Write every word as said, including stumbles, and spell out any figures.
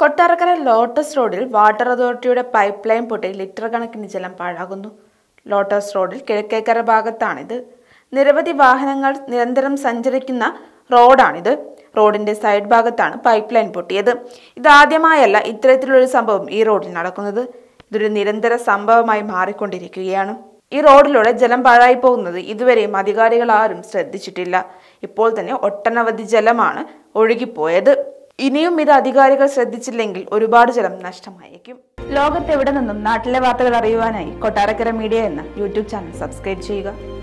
Kottarakkara lotus റോഡിൽ water അതോറിറ്റിയുടെ pipe line പൊട്ടി ലിറ്റർ കണക്കിന് ജലം പാഴാകുന്നു. ലോട്ടസ് റോഡിൽ കിഴക്കേക്കര ഭാഗത്താണിത്. നിരവധി വാഹനങ്ങൾ നിരന്തരം സഞ്ചരിക്കുന്ന റോഡാണിത്. റോഡിന്റെ സൈഡ് ഭാഗത്താണ് പൈപ്പ് ലൈൻ പൊട്ടിയത്. ഇതാദ്യമായല്ല ഇത്തരത്തിലുള്ള സംഭവം ഈ റോഡിൽ നടക്കുന്നത്. ഇതൊരു നിരന്തര സംഭവമായി മാറിക്കൊണ്ടിരിക്കുകയാണ്. ഈ റോഡിലൂടെ ജലം പാഴായി പോകുന്നത് ഇതുവരെയും അധികാരികൾ ആരും ശ്രദ്ധിച്ചിട്ടില്ല. ഇപ്പോൾ തന്നെ ഒട്ടനവധി ജലമാണ് ഒഴുകിപ്പോയത്. ഇനിയും ഇത് അധികാരികൾ ശ്രദ്ധിച്ചില്ലെങ്കിൽ ഒരുപാട് ജലം നഷ്ടമായേക്കും. ലോകത്തെവിടെ നിന്നും നാട്ടിലെ വാർത്തകൾ അറിയുവാനായി കൊട്ടാരക്കര മീഡിയ എന്ന യൂട്യൂബ് ചാനൽ സബ്സ്ക്രൈബ് ചെയ്യുക.